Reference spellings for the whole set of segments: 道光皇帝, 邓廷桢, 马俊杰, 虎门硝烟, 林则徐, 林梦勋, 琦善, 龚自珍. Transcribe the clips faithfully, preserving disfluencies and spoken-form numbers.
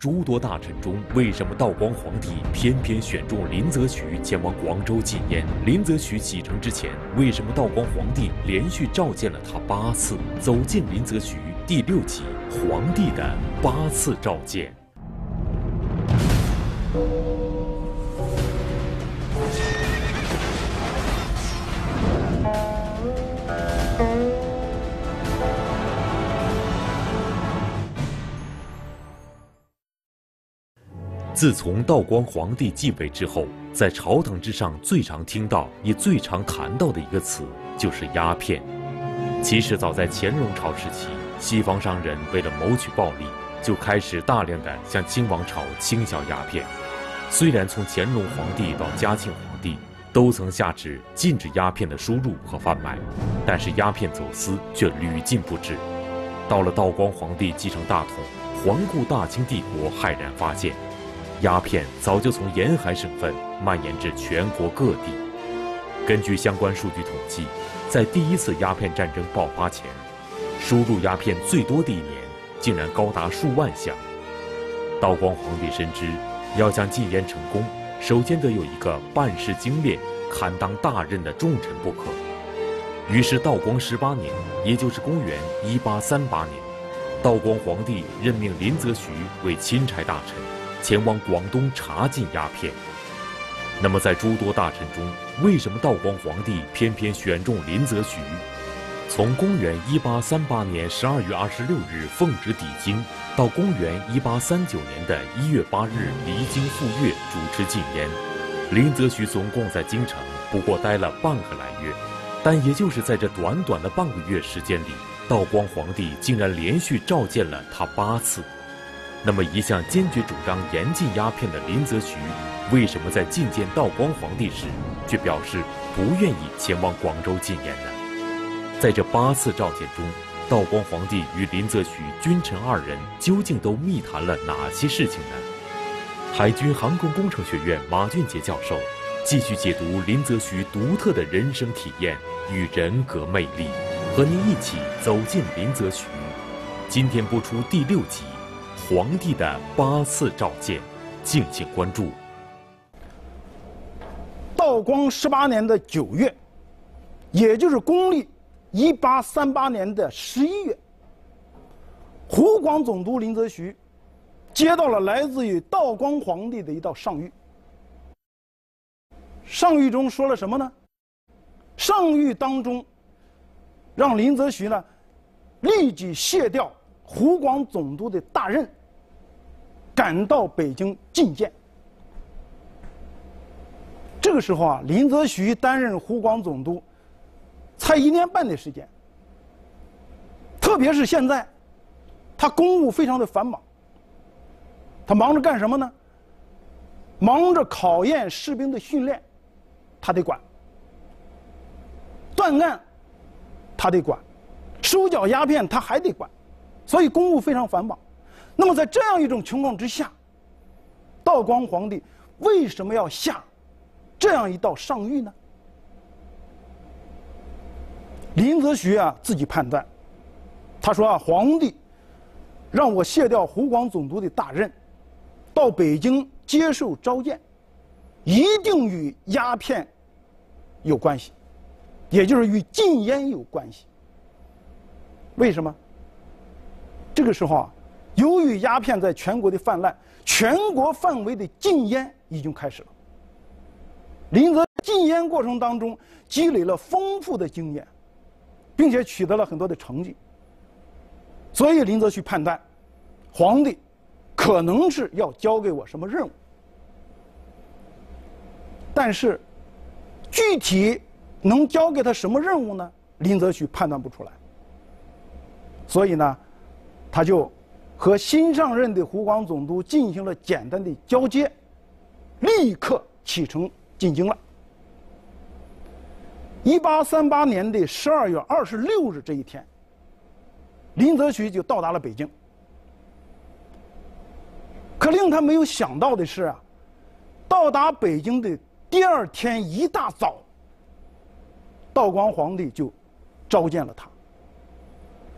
诸多大臣中，为什么道光皇帝偏偏选中林则徐前往广州禁烟？林则徐启程之前，为什么道光皇帝连续召见了他八次？走进林则徐第六集：皇帝的八次召见。 自从道光皇帝继位之后，在朝堂之上最常听到也最常谈到的一个词就是鸦片。其实早在乾隆朝时期，西方商人为了谋取暴利，就开始大量的向清王朝倾销鸦片。虽然从乾隆皇帝到嘉庆皇帝都曾下旨禁止鸦片的输入和贩卖，但是鸦片走私却屡禁不止。到了道光皇帝继承大统，环顾大清帝国，骇然发现。 鸦片早就从沿海省份蔓延至全国各地。根据相关数据统计，在第一次鸦片战争爆发前，输入鸦片最多的一年竟然高达数万箱。道光皇帝深知，要想禁烟成功，首先得有一个办事精练、堪当大任的重臣不可。于是，道光十八年，也就是公元一八三八年，道光皇帝任命林则徐为钦差大臣。 前往广东查禁鸦片。那么，在诸多大臣中，为什么道光皇帝偏偏选中林则徐？从公元一八三八年十二月二十六日奉旨抵京，到公元一八三九年的一月八日离京赴粤主持禁烟，林则徐总共在京城不过待了半个来月。但也就是在这短短的半个月时间里，道光皇帝竟然连续召见了他八次。 那么，一向坚决主张严禁鸦片的林则徐，为什么在觐见道光皇帝时，却表示不愿意前往广州禁烟呢？在这八次召见中，道光皇帝与林则徐君臣二人究竟都密谈了哪些事情呢？海军航空工程学院马俊杰教授继续解读林则徐独特的人生体验与人格魅力，和您一起走进林则徐。今天播出第六集。 皇帝的八次召见，敬请关注。道光十八年的九月，也就是公历一八三八年的十一月，湖广总督林则徐接到了来自于道光皇帝的一道上谕。上谕中说了什么呢？上谕当中，让林则徐呢立即卸掉湖广总督的大任。 赶到北京觐见。这个时候啊，林则徐担任湖广总督，才一年半的时间。特别是现在，他公务非常的繁忙。他忙着干什么呢？忙着考验士兵的训练，他得管；断案，他得管；收缴鸦片，他还得管。所以公务非常繁忙。 那么，在这样一种情况之下，道光皇帝为什么要下这样一道上谕呢？林则徐啊自己判断，他说啊，皇帝让我卸掉湖广总督的大任，到北京接受召见，一定与鸦片有关系，也就是与禁烟有关系。为什么？这个时候啊。 由于鸦片在全国的泛滥，全国范围的禁烟已经开始了。林则禁烟过程当中积累了丰富的经验，并且取得了很多的成绩。所以林则徐判断，皇帝可能是要交给我什么任务，但是具体能交给他什么任务呢？林则徐判断不出来。所以呢，他就 和新上任的湖广总督进行了简单的交接，立刻启程进京了。一八三八年的十二月二十六日这一天，林则徐就到达了北京。可令他没有想到的是啊，到达北京的第二天一大早，道光皇帝就召见了他，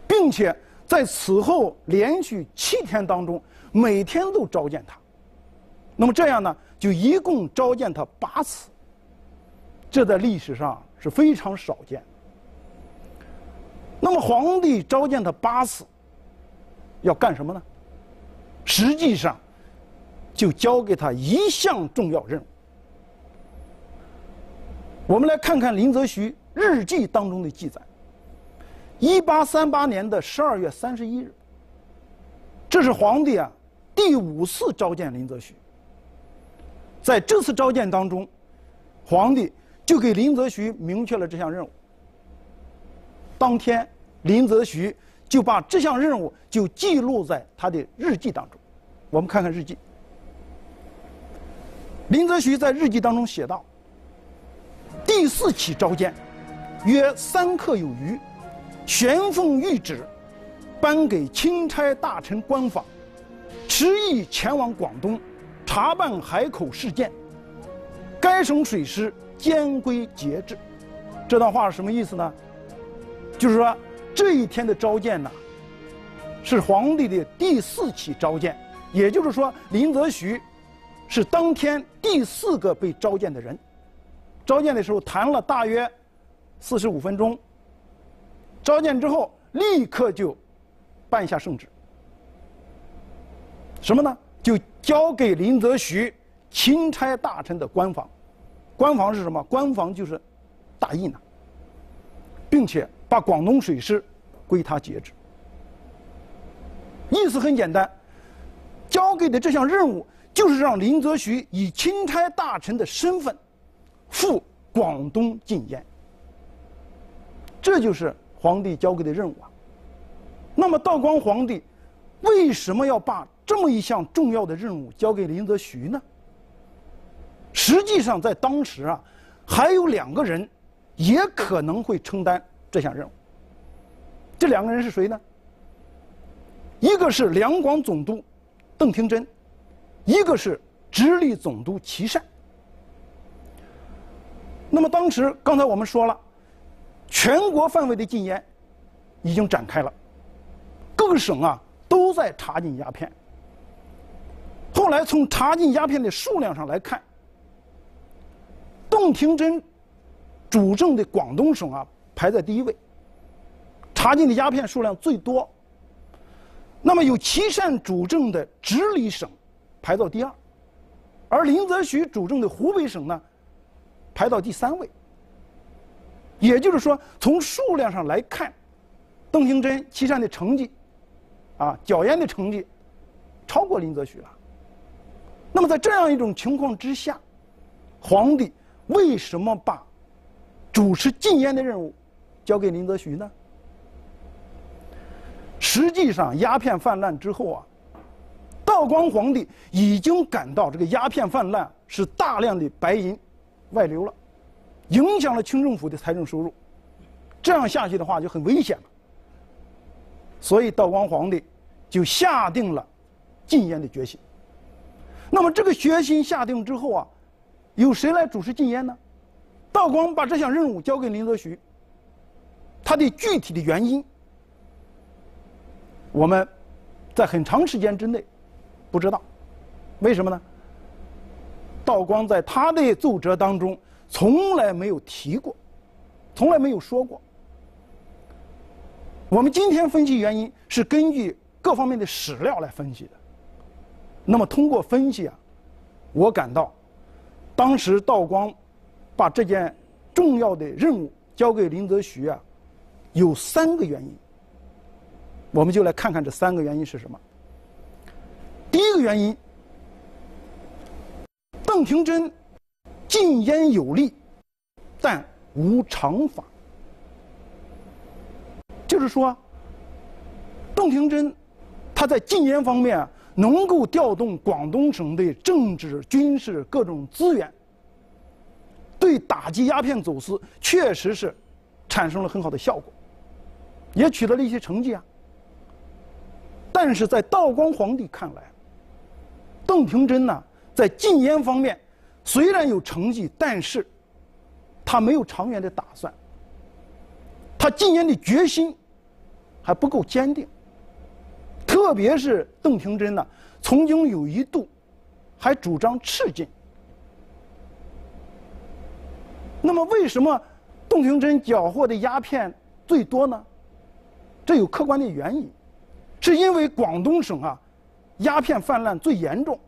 并且在此后连续七天当中，每天都召见他。那么这样呢，就一共召见他八次。这在历史上是非常少见的。那么皇帝召见他八次，要干什么呢？实际上，就交给他一项重要任务。我们来看看林则徐日记当中的记载。 一八三八年的十二月三十一日，这是皇帝啊第五次召见林则徐。在这次召见当中，皇帝就给林则徐明确了这项任务。当天，林则徐就把这项任务就记录在他的日记当中。我们看看日记。林则徐在日记当中写道：“第四起召见，约三刻有余。” 玄奉谕旨，颁给钦差大臣官访，持意前往广东，查办海口事件。该省水师监归节制。这段话是什么意思呢？就是说这一天的召见呢，是皇帝的第四起召见，也就是说林则徐是当天第四个被召见的人。召见的时候谈了大约四十五分钟。 召见之后，立刻就颁下圣旨。什么呢？就交给林则徐钦差大臣的官房。官房是什么？官房就是大印呐，并且把广东水师归他节制。意思很简单，交给的这项任务就是让林则徐以钦差大臣的身份赴广东进言。这就是 皇帝交给的任务啊，那么道光皇帝为什么要把这么一项重要的任务交给林则徐呢？实际上，在当时啊，还有两个人也可能会承担这项任务。这两个人是谁呢？一个是两广总督邓廷桢，一个是直隶总督琦善。那么当时，刚才我们说了， 全国范围的禁烟已经展开了，各个省啊都在查禁鸦片。后来从查禁鸦片的数量上来看，邓廷桢主政的广东省啊排在第一位，查禁的鸦片数量最多。那么有琦善主政的直隶省排到第二，而林则徐主政的湖北省呢排到第三位。 也就是说，从数量上来看，邓廷桢、琦善的成绩，啊，剿烟的成绩，超过林则徐了。那么，在这样一种情况之下，皇帝为什么把主持禁烟的任务交给林则徐呢？实际上，鸦片泛滥之后啊，道光皇帝已经感到这个鸦片泛滥是大量的白银外流了。 影响了清政府的财政收入，这样下去的话就很危险了。所以道光皇帝就下定了禁烟的决心。那么这个决心下定之后啊，有谁来主持禁烟呢？道光把这项任务交给林则徐。他的具体的原因，我们在很长时间之内不知道。为什么呢？道光在他的奏折当中 从来没有提过，从来没有说过。我们今天分析原因是根据各方面的史料来分析的。那么通过分析啊，我感到，当时道光把这件重要的任务交给林则徐啊，有三个原因。我们就来看看这三个原因是什么。第一个原因，邓廷桢 禁烟有利，但无常法。就是说，邓廷桢他在禁烟方面、啊、能够调动广东省的政治、军事各种资源，对打击鸦片走私确实是产生了很好的效果，也取得了一些成绩啊。但是在道光皇帝看来，邓廷桢呢在禁烟方面 虽然有成绩，但是他没有长远的打算，他禁烟的决心还不够坚定，特别是邓廷桢呢，曾经有一度还主张赤禁。那么，为什么邓廷桢缴获的鸦片最多呢？这有客观的原因，是因为广东省啊，鸦片泛滥最严重，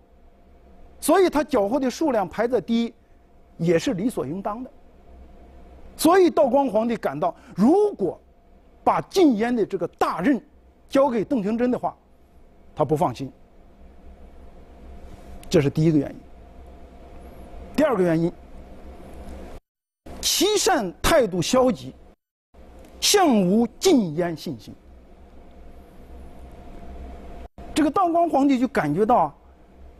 所以他缴获的数量排在第一，也是理所应当的。所以道光皇帝感到，如果把禁烟的这个大任交给邓廷桢的话，他不放心。这是第一个原因。第二个原因，琦善态度消极，向无禁烟信心。这个道光皇帝就感觉到啊，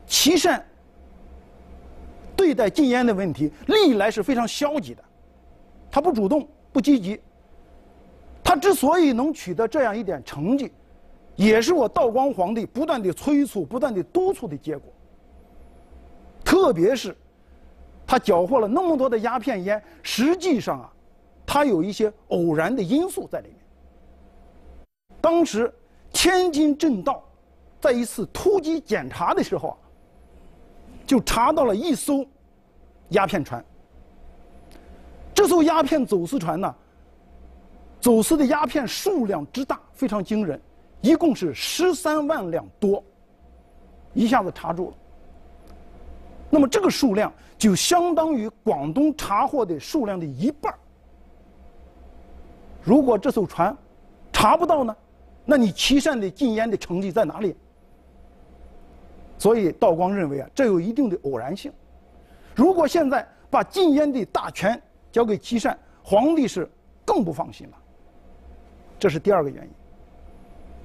琦善对待禁烟的问题历来是非常消极的，他不主动，不积极。他之所以能取得这样一点成绩，也是我道光皇帝不断的催促、不断的督促的结果。特别是他缴获了那么多的鸦片烟，实际上啊，他有一些偶然的因素在里面。当时天津镇道在一次突击检查的时候啊，就查到了一艘鸦片船。这艘鸦片走私船呢，走私的鸦片数量之大非常惊人，一共是十三万两多，一下子查住了。那么这个数量就相当于广东查获的数量的一半。如果这艘船查不到呢，那你琦善的禁烟的成绩在哪里？所以道光认为啊，这有一定的偶然性。如果现在把禁烟的大权交给琦善，皇帝是更不放心了。这是第二个原因。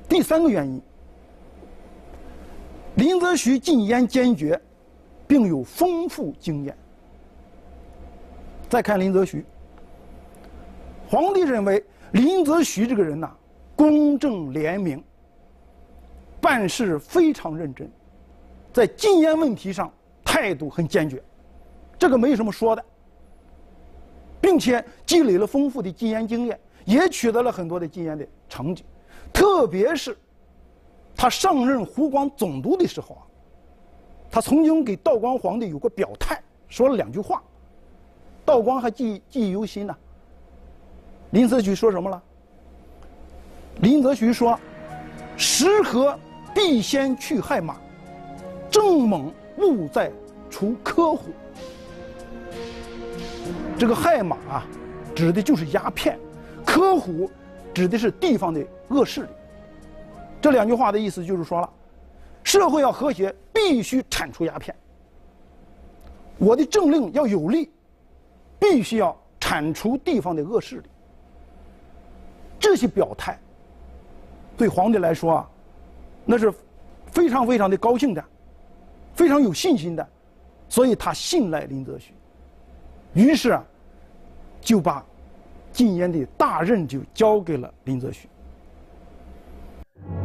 第三个原因，林则徐禁烟坚决，并有丰富经验。再看林则徐，皇帝认为林则徐这个人呐、啊，公正廉明，办事非常认真，在禁烟问题上态度很坚决，这个没什么说的，并且积累了丰富的禁烟经验，也取得了很多的禁烟的成绩。特别是他上任湖广总督的时候啊，他曾经给道光皇帝有过表态，说了两句话，道光还记记忆犹新呢、啊。林则徐说什么了？林则徐说：“时和必先去害马，正猛勿在除苛虎。”这个害马啊，指的就是鸦片；苛虎指的是地方的恶势力。这两句话的意思就是说了，社会要和谐，必须铲除鸦片。我的政令要有力，必须要铲除地方的恶势力。这些表态，对皇帝来说啊，那是非常非常的高兴的，非常有信心的，所以他信赖林则徐，于是啊，就把禁烟的大任就交给了林则徐。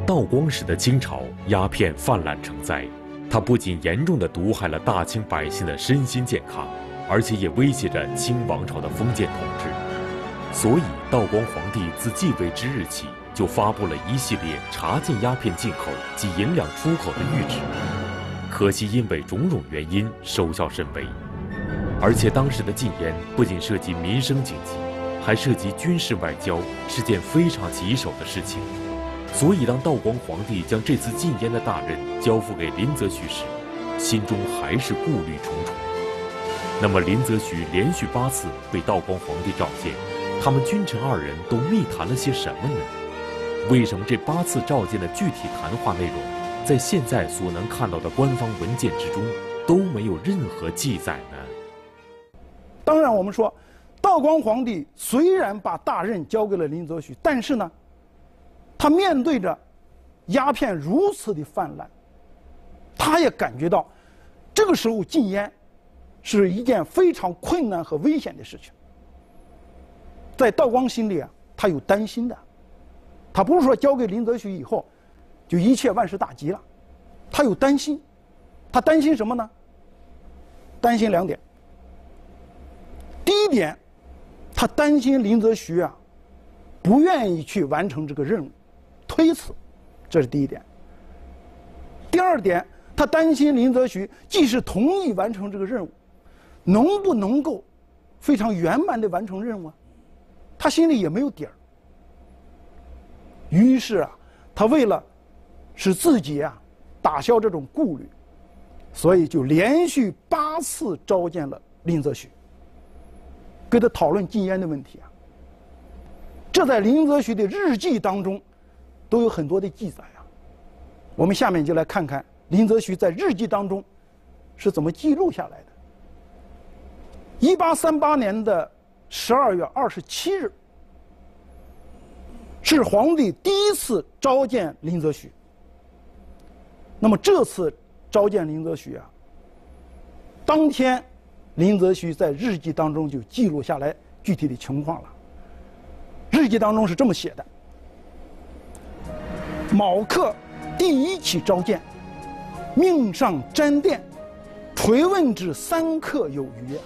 道光时的清朝，鸦片泛滥成灾，它不仅严重地毒害了大清百姓的身心健康，而且也威胁着清王朝的封建统治。所以，道光皇帝自继位之日起，就发布了一系列查禁鸦片进口及银两出口的谕旨。可惜，因为种种原因，收效甚微。而且，当时的禁烟不仅涉及民生经济，还涉及军事外交，是件非常棘手的事情。所以，当道光皇帝将这次禁烟的大任交付给林则徐时，心中还是顾虑重重。那么，林则徐连续八次被道光皇帝召见，他们君臣二人都密谈了些什么呢？为什么这八次召见的具体谈话内容，在现在所能看到的官方文件之中都没有任何记载呢？当然，我们说，道光皇帝虽然把大任交给了林则徐，但是呢，他面对着鸦片如此的泛滥，他也感觉到这个时候禁烟是一件非常困难和危险的事情。在道光心里啊，他有担心的，他不是说交给林则徐以后就一切万事大吉了，他有担心。他担心什么呢？担心两点。第一点，他担心林则徐啊不愿意去完成这个任务，推辞，这是第一点。第二点，他担心林则徐即使同意完成这个任务，能不能够非常圆满地完成任务啊？他心里也没有底儿。于是啊，他为了使自己啊打消这种顾虑，所以就连续八次召见了林则徐，跟他讨论禁烟的问题啊。这在林则徐的日记当中都有很多的记载啊。我们下面就来看看林则徐在日记当中是怎么记录下来的。一八三八年的十二月二十七日，是皇帝第一次召见林则徐。那么这次召见林则徐啊，当天林则徐在日记当中就记录下来具体的情况了。日记当中是这么写的：卯刻第一起召见，命上毡殿，垂问至三刻有余。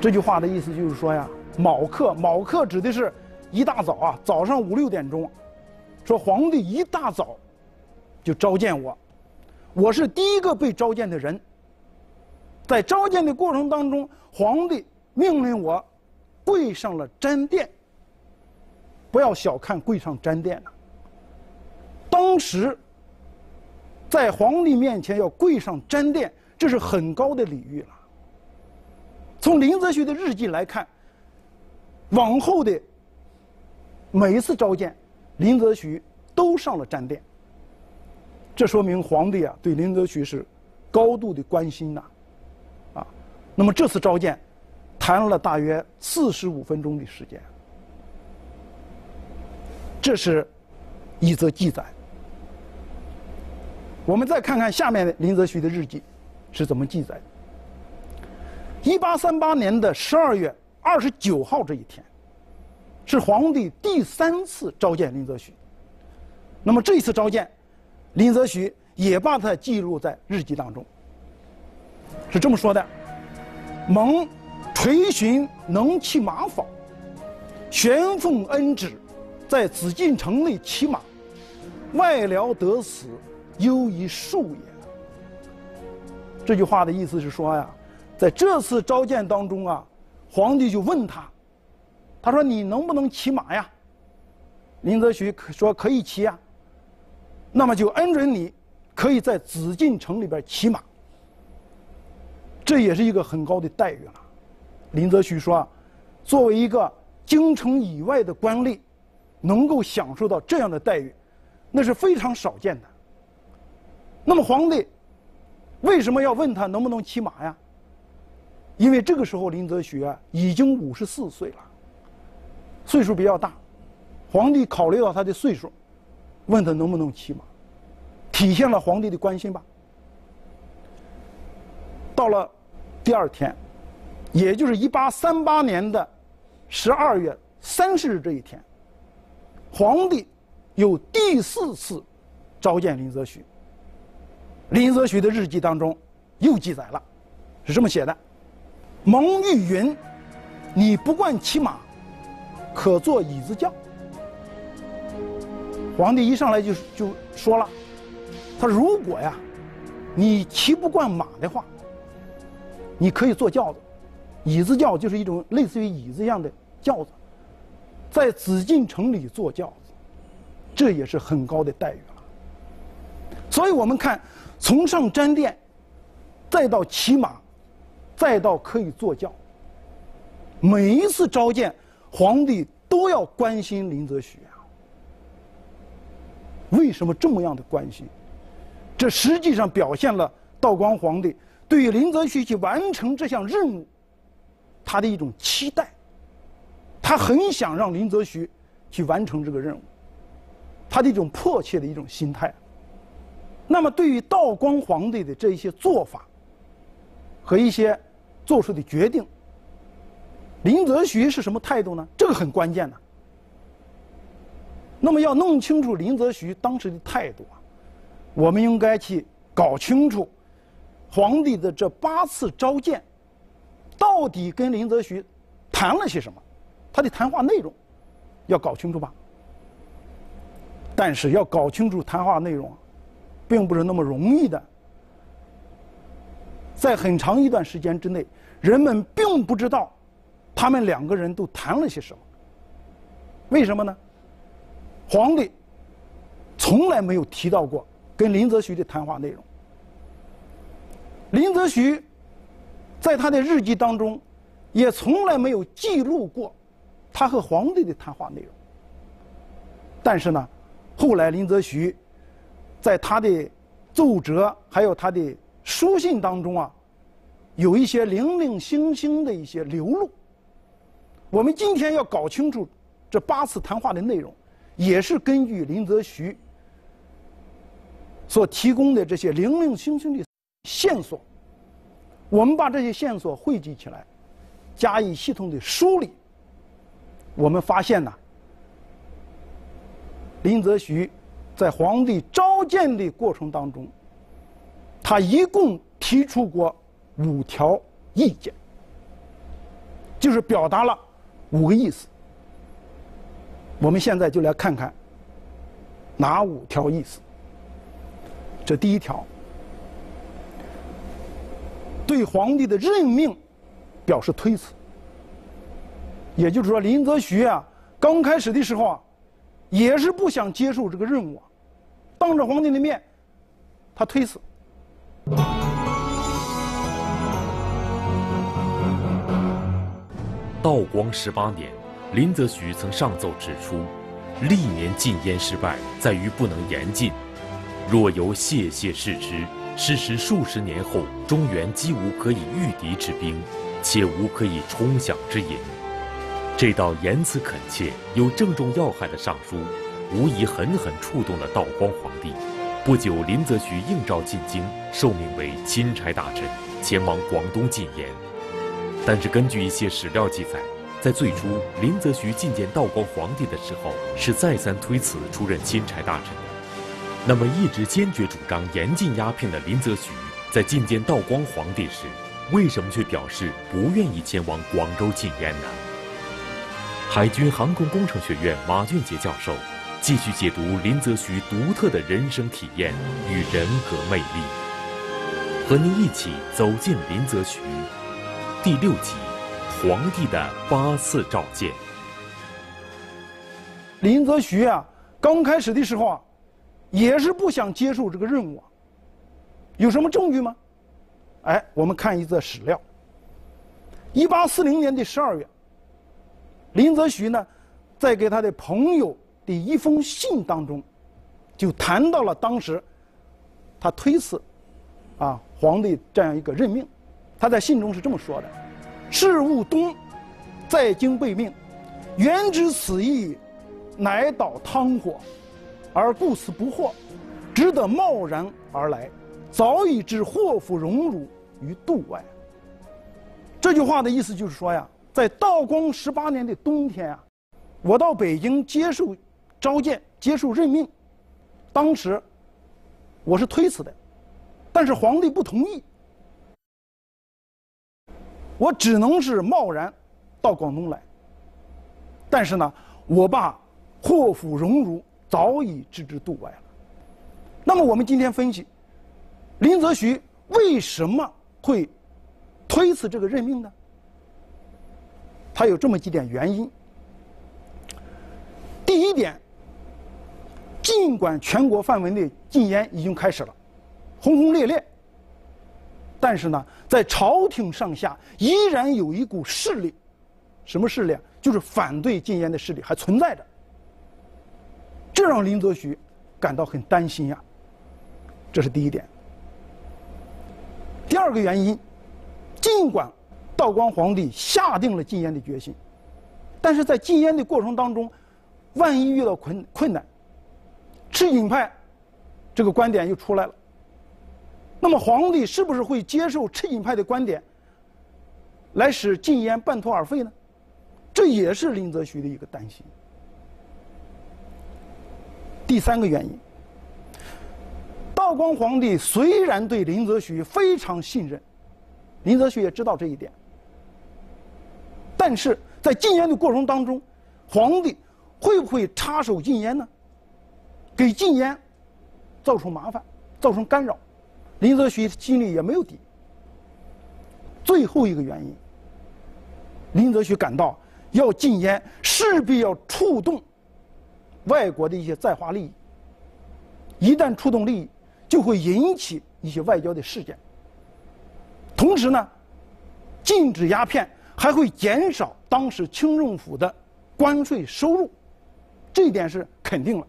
这句话的意思就是说呀，卯刻，卯刻指的是一大早啊，早上五六点钟，说皇帝一大早就召见我，我是第一个被召见的人。在召见的过程当中，皇帝命令我跪上了毡殿。不要小看跪上毡殿啊，当时在皇帝面前要跪上毡殿，这是很高的礼遇了。从林则徐的日记来看，往后的每一次召见，林则徐都上了毡殿。这说明皇帝啊对林则徐是高度的关心呐、啊，啊，那么这次召见谈了大约四十五分钟的时间。这是一则记载。我们再看看下面林则徐的日记是怎么记载的。一八三八年的十二月二十九号这一天，是皇帝第三次召见林则徐。那么这一次召见，林则徐也把它记录在日记当中，是这么说的：蒙垂询能骑马否，玄奉恩旨，在紫禁城内骑马，外僚得死，忧一数也。这句话的意思是说呀，在这次召见当中啊，皇帝就问他，他说你能不能骑马呀？林则徐说可以骑呀。那么就恩准你可以在紫禁城里边骑马。这也是一个很高的待遇了。林则徐说啊，作为一个京城以外的官吏，能够享受到这样的待遇，那是非常少见的。那么皇帝为什么要问他能不能骑马呀？因为这个时候林则徐啊已经五十四岁了，岁数比较大，皇帝考虑到他的岁数，问他能不能骑马，体现了皇帝的关心吧。到了第二天，也就是一八三八年的十二月三十日这一天，皇帝有第四次召见林则徐。林则徐的日记当中又记载了，是这么写的：蒙御云，你不惯骑马，可坐椅子轿。皇帝一上来就就说了，他如果呀，你骑不惯马的话，你可以坐轿子，椅子轿就是一种类似于椅子一样的轿子，在紫禁城里坐轿子，这也是很高的待遇了。所以我们看，从上毡殿，再到骑马，再到可以坐轿，每一次召见，皇帝都要关心林则徐啊。为什么这么样的关心？这实际上表现了道光皇帝对于林则徐去完成这项任务，他的一种期待。他很想让林则徐去完成这个任务，他的一种迫切的一种心态。那么对于道光皇帝的这一些做法和一些做出的决定，林则徐是什么态度呢？这个很关键呢、啊。那么要弄清楚林则徐当时的态度啊，我们应该去搞清楚皇帝的这八次召见到底跟林则徐谈了些什么，他的谈话内容要搞清楚吧。但是要搞清楚谈话内容，并不是那么容易的。在很长一段时间之内，人们并不知道他们两个人都谈了些什么。为什么呢？皇帝从来没有提到过跟林则徐的谈话内容。林则徐在他的日记当中也从来没有记录过他和皇帝的谈话内容。但是呢，后来林则徐在他的奏折还有他的书信当中啊，有一些零零星星的一些流露。我们今天要搞清楚这八次谈话的内容，也是根据林则徐所提供的这些零零星星的线索，我们把这些线索汇集起来，加以系统的梳理。我们发现呢、啊，林则徐在皇帝召见的过程当中，他一共提出过五条意见，就是表达了五个意思。我们现在就来看看哪五条意思。这第一条，对皇帝的任命表示推辞。也就是说，林则徐啊，刚开始的时候啊，也是不想接受这个任务啊，当着皇帝的面，他推辞。道光十八年，林则徐曾上奏指出，历年禁烟失败在于不能严禁，若由谢谢誓之，事实数十年后，中原既无可以御敌之兵，且无可以充饷之银。这道言辞恳切又郑重要害的上书，无疑狠狠触动了道光皇帝。不久，林则徐应召进京，受命为钦差大臣，前往广东禁烟。但是根据一些史料记载，在最初林则徐觐见道光皇帝的时候，是再三推辞出任钦差大臣。那么一直坚决主张严禁鸦片的林则徐，在觐见道光皇帝时，为什么却表示不愿意前往广州禁烟呢？海军航空工程学院马俊杰教授继续解读林则徐独特的人生体验与人格魅力，和您一起走进林则徐第六集《皇帝的八次召见》。林则徐啊，刚开始的时候啊，也是不想接受这个任务啊。有什么证据吗？哎，我们看一则史料。一八四零年的十二月，林则徐呢，在给他的朋友的一封信当中，就谈到了当时他推辞啊皇帝这样一个任命。他在信中是这么说的：“事务东，在京被命，原知此意，乃蹈汤火。而故此不惑，只得贸然而来，早已置祸福荣辱于度外。”这句话的意思就是说呀，在道光十八年的冬天啊，我到北京接受召见，接受任命，当时我是推辞的，但是皇帝不同意，我只能是贸然到广东来，但是呢，我把祸福荣辱早已置之度外了。那么我们今天分析，林则徐为什么会推辞这个任命呢？他有这么几点原因。第一点，尽管全国范围内禁烟已经开始了，轰轰烈烈，但是呢，在朝廷上下依然有一股势力，什么势力啊？就是反对禁烟的势力还存在着。这让林则徐感到很担心呀，这是第一点。第二个原因，尽管道光皇帝下定了禁烟的决心，但是在禁烟的过程当中，万一遇到困困难，吃瘾派这个观点又出来了。那么皇帝是不是会接受吃瘾派的观点，来使禁烟半途而废呢？这也是林则徐的一个担心。第三个原因，道光皇帝虽然对林则徐非常信任，林则徐也知道这一点，但是在禁烟的过程当中，皇帝会不会插手禁烟呢？给禁烟造成麻烦，造成干扰，林则徐心里也没有底。最后一个原因，林则徐感到要禁烟势必要触动外国的一些在华利益，一旦触动利益，就会引起一些外交的事件。同时呢，禁止鸦片还会减少当时清政府的关税收入，这一点是肯定了。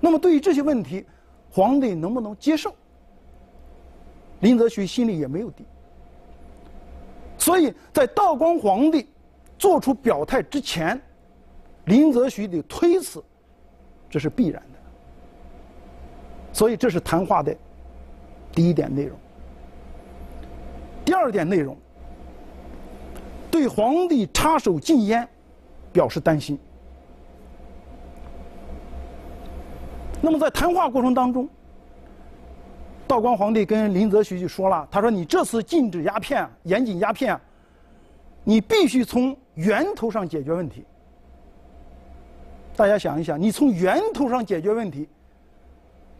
那么对于这些问题，皇帝能不能接受？林则徐心里也没有底。所以在道光皇帝做出表态之前，林则徐的推辞，这是必然的。所以这是谈话的第一点内容。第二点内容，对皇帝插手禁烟表示担心。那么在谈话过程当中，道光皇帝跟林则徐就说了，他说你这次禁止鸦片、严禁鸦片，你必须从源头上解决问题。大家想一想，你从源头上解决问题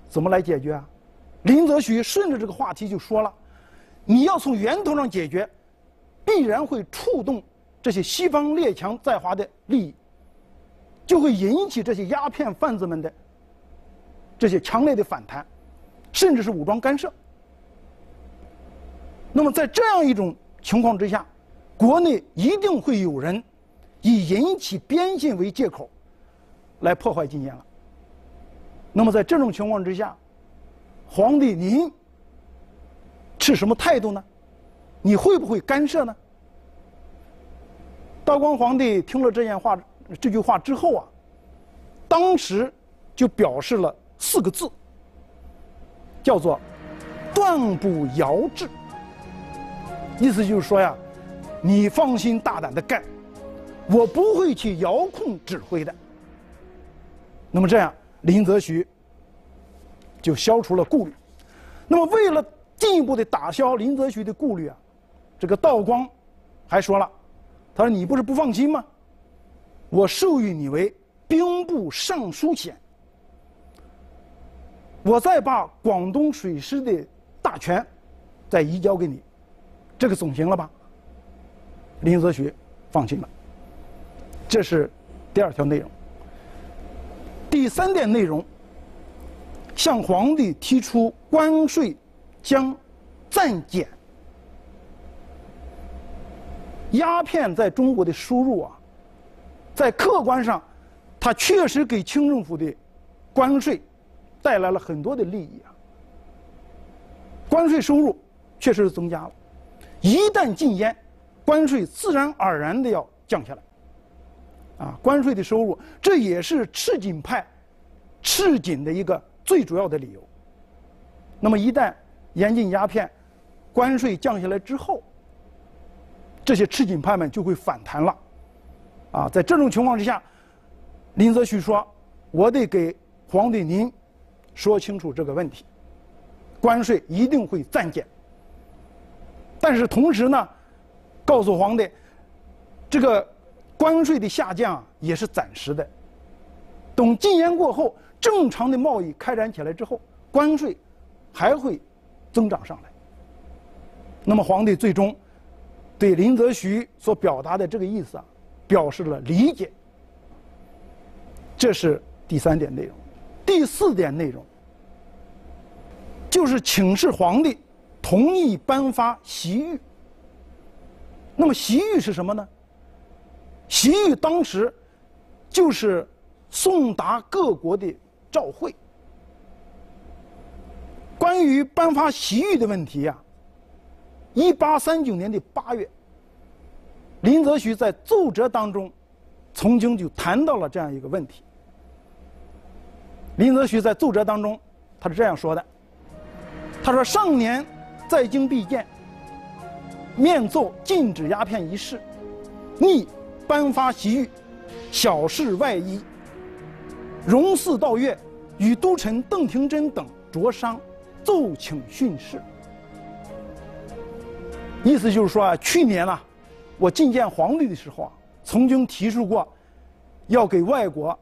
怎么来解决啊？林则徐顺着这个话题就说了，你要从源头上解决，必然会触动这些西方列强在华的利益，就会引起这些鸦片贩子们的这些强烈的反弹，甚至是武装干涉。那么在这样一种情况之下，国内一定会有人以引起边信为借口来破坏禁烟了。那么在这种情况之下，皇帝您是什么态度呢？你会不会干涉呢？道光皇帝听了这件话这句话之后啊，当时就表示了四个字，叫做断不摇制。意思就是说呀，你放心大胆的干，我不会去遥控指挥的。那么这样，林则徐就消除了顾虑。那么为了进一步的打消林则徐的顾虑啊，这个道光还说了，他说你不是不放心吗？我授予你为兵部尚书衔，我再把广东水师的大权再移交给你，这个总行了吧？林则徐放心了。这是第二条内容。第三点内容，向皇帝提出关税将暂减。鸦片在中国的输入啊，在客观上它确实给清政府的关税带来了很多的利益啊，关税收入确实是增加了。一旦禁烟，关税自然而然的要降下来，啊，关税的收入，这也是赤井派赤井的一个最主要的理由。那么一旦严禁鸦片，关税降下来之后，这些赤井派们就会反弹了，啊，在这种情况之下，林则徐说：“我得给皇帝您说清楚这个问题，关税一定会暂减。但是同时呢，告诉皇帝，这个关税的下降啊，也是暂时的。等禁烟过后，正常的贸易开展起来之后，关税还会增长上来。”那么皇帝最终对林则徐所表达的这个意思啊，表示了理解。这是第三点内容。第四点内容就是请示皇帝同意颁发席狱。那么席狱是什么呢？席狱当时就是送达各国的照会。关于颁发席狱的问题呀、啊，一八三九年的八月，林则徐在奏折当中曾经就谈到了这样一个问题。林则徐在奏折当中，他是这样说的：“他说上年在京必见，面奏禁止鸦片一事，拟颁发席狱，小事外衣。容寺道月与都臣邓廷桢等酌商。”奏请训示，意思就是说啊，去年啊，我觐见皇帝的时候啊，曾经提出过要给外国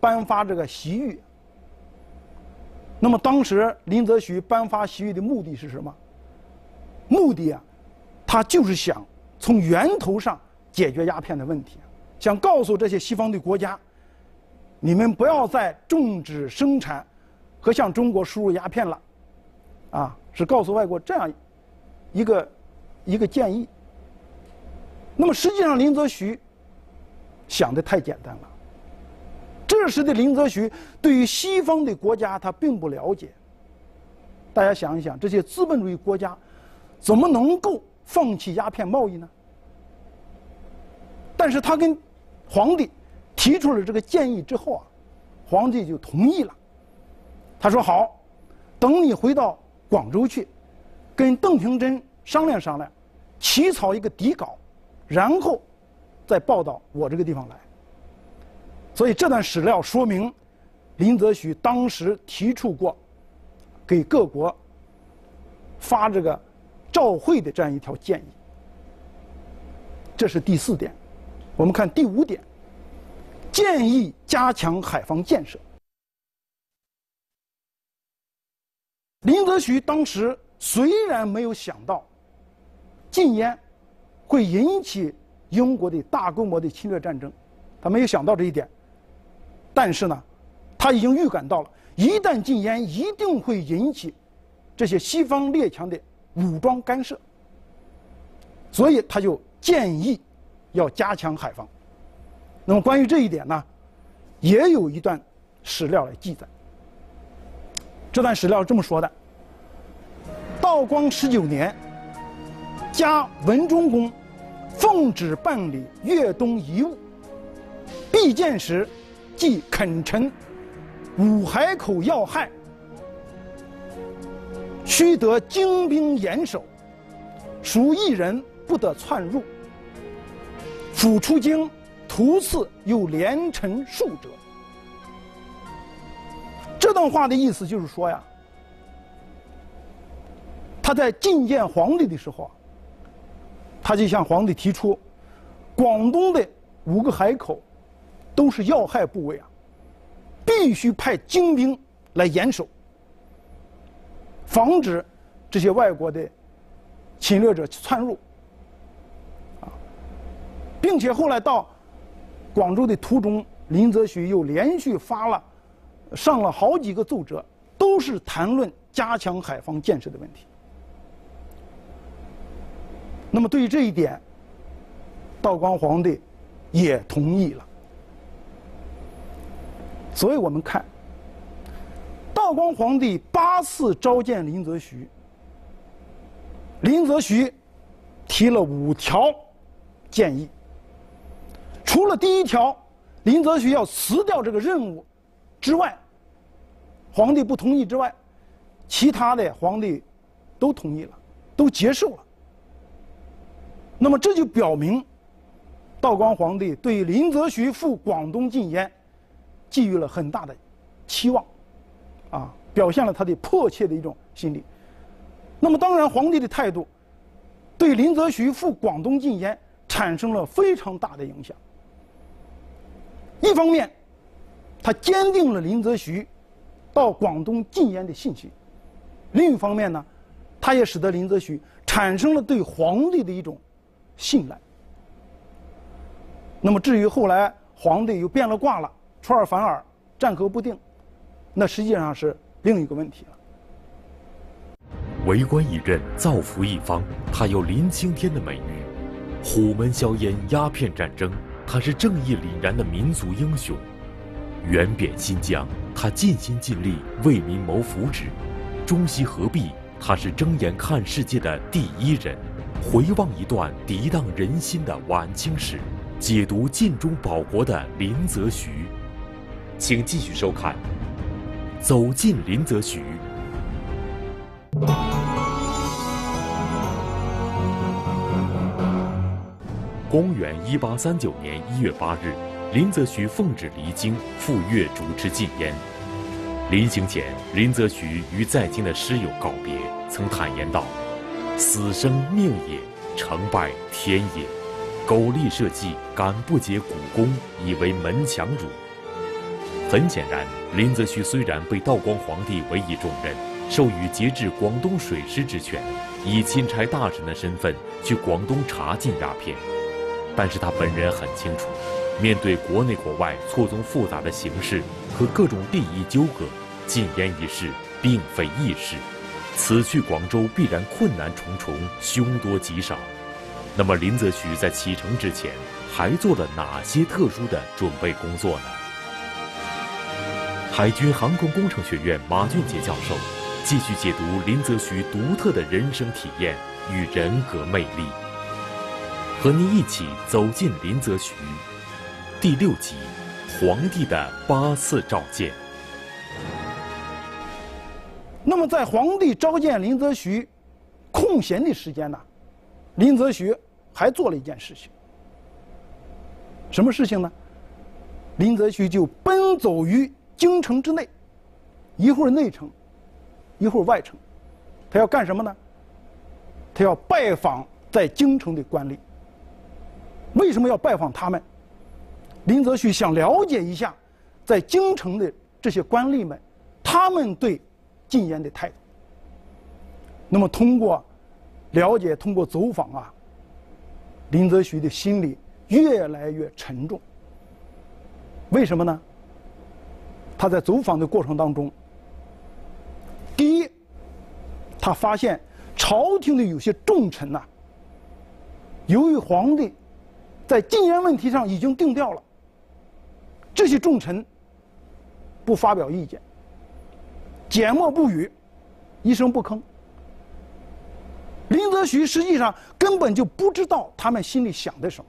颁发这个席狱。那么当时林则徐颁发西域的目的是什么？目的啊，他就是想从源头上解决鸦片的问题，想告诉这些西方的国家，你们不要再种植生产和向中国输入鸦片了，啊，是告诉外国这样一个一个建议。那么实际上林则徐想得太简单了。这时的林则徐对于西方的国家他并不了解。大家想一想，这些资本主义国家怎么能够放弃鸦片贸易呢？但是他跟皇帝提出了这个建议之后啊，皇帝就同意了。他说好，等你回到广州去，跟邓平真商量商量，起草一个底稿，然后再报到我这个地方来。所以这段史料说明，林则徐当时提出过给各国发这个照会的这样一条建议。这是第四点。我们看第五点，建议加强海防建设。林则徐当时虽然没有想到禁烟会引起英国的大规模的侵略战争，他没有想到这一点，但是呢，他已经预感到了，一旦禁烟，一定会引起这些西方列强的武装干涉，所以他就建议要加强海防。那么关于这一点呢，也有一段史料来记载。这段史料是这么说的：道光十九年，加文忠公奉旨办理粤东遗务。避建时，即垦陈五海口要害，须得精兵严守，孰一人不得窜入。甫出京，途次有连城数者。这段话的意思就是说呀，他在觐见皇帝的时候，他就向皇帝提出，广东的五个海口都是要害部位啊，必须派精兵来严守，防止这些外国的侵略者窜入，啊，并且后来到广州的途中，林则徐又连续发了上了好几个奏折，都是谈论加强海防建设的问题。那么对于这一点，道光皇帝也同意了。所以我们看，道光皇帝八次召见林则徐，林则徐提了五条建议。除了第一条，林则徐要辞掉这个任务之外，皇帝不同意之外，其他的皇帝都同意了，都接受了。那么这就表明，道光皇帝对林则徐赴广东禁烟寄予了很大的期望，啊，表现了他的迫切的一种心理。那么当然，皇帝的态度对林则徐赴广东禁烟产生了非常大的影响。一方面，他坚定了林则徐到广东禁烟的信心；另一方面呢，他也使得林则徐产生了对皇帝的一种信赖。那么至于后来皇帝又变了卦了，出尔反尔，战格不定，那实际上是另一个问题了。为官一任，造福一方，他有林青天的美誉；虎门销烟、鸦片战争，他是正义凛然的民族英雄；援贬新疆，他尽心尽力为民谋福祉；中西合璧，他是睁眼看世界的第一人。回望一段涤荡人心的晚清史，解读尽忠保国的林则徐。请继续收看《走进林则徐》。公元一八三九年一月八日，林则徐奉旨离京，赴粤主持禁烟。临行前，林则徐与在京的师友告别，曾坦言道：“死生命也，成败天也。苟利社稷，敢不竭股肱，以为门强辱。”很显然，林则徐虽然被道光皇帝委以重任，授予节制广东水师之权，以钦差大臣的身份去广东查禁鸦片，但是他本人很清楚，面对国内国外错综复杂的形势和各种利益纠葛，禁烟一事并非易事，此去广州必然困难重重，凶多吉少。那么林则徐在启程之前还做了哪些特殊的准备工作呢？海军航空工程学院马俊杰教授继续解读林则徐独特的人生体验与人格魅力，和您一起走进林则徐第六集《皇帝的八次召见》。那么在皇帝召见林则徐空闲的时间呢，林则徐还做了一件事情。什么事情呢？林则徐就奔走于京城之内，一会儿内城，一会儿外城。他要干什么呢？他要拜访在京城的官吏。为什么要拜访他们？林则徐想了解一下在京城的这些官吏们，他们对禁烟的态度。那么通过了解，通过走访啊，林则徐的心里越来越沉重。为什么呢？他在走访的过程当中，第一，他发现朝廷的有些重臣呐、啊，由于皇帝在禁烟问题上已经定调了，这些重臣不发表意见，缄默不语，一声不吭。林则徐实际上根本就不知道他们心里想的什么。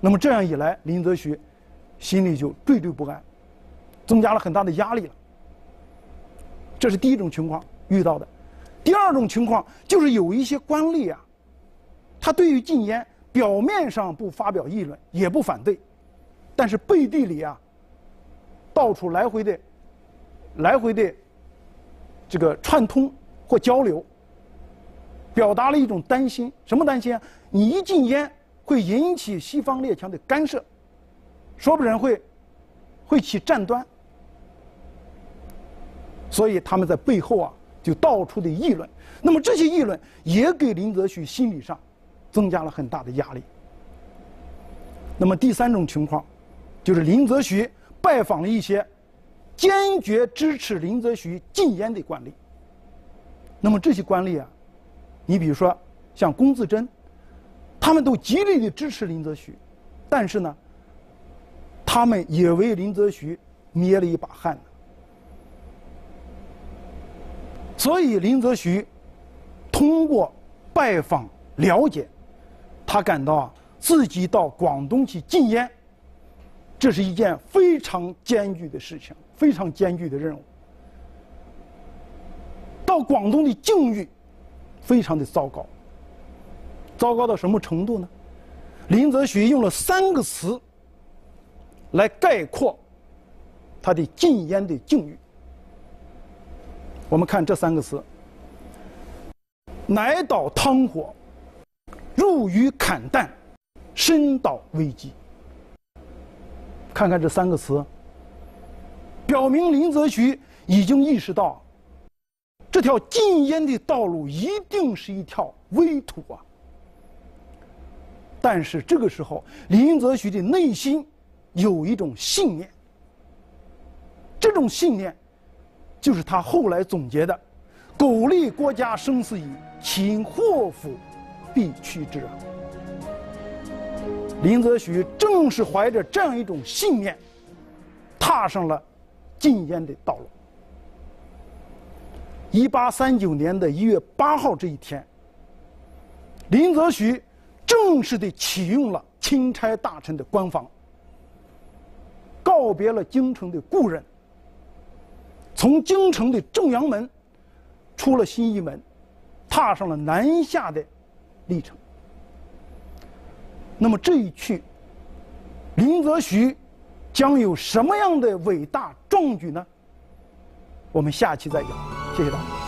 那么这样一来，林则徐心里就惴惴不安，增加了很大的压力了。这是第一种情况遇到的。第二种情况就是有一些官吏啊，他对于禁烟表面上不发表议论，也不反对，但是背地里啊，到处来回的、来回的这个串通或交流，表达了一种担心。什么担心啊？你一禁烟，会引起西方列强的干涉，说不准会会起战端。所以他们在背后啊，就到处的议论。那么这些议论也给林则徐心理上增加了很大的压力。那么第三种情况，就是林则徐拜访了一些坚决支持林则徐禁烟的官吏。那么这些官吏啊，你比如说像龚自珍，他们都极力的支持林则徐，但是呢，他们也为林则徐捏了一把汗。所以林则徐通过拜访了解，他感到啊，自己到广东去禁烟，这是一件非常艰巨的事情，非常艰巨的任务。到广东的境遇非常的糟糕，糟糕到什么程度呢？林则徐用了三个词来概括他的禁烟的境遇。我们看这三个词：乃倒汤火，入于砍淡，身倒危机。看看这三个词，表明林则徐已经意识到，这条禁烟的道路一定是一条危途啊。但是这个时候，林则徐的内心有一种信念，这种信念就是他后来总结的“苟利国家生死以，岂因祸福必趋之”啊。林则徐正是怀着这样一种信念，踏上了禁烟的道路。一八三九年的一月八号这一天，林则徐正式的启用了钦差大臣的官房，告别了京城的故人，从京城的正阳门出了新义门，踏上了南下的历程。那么这一去，林则徐将有什么样的伟大壮举呢？我们下期再讲，谢谢大家。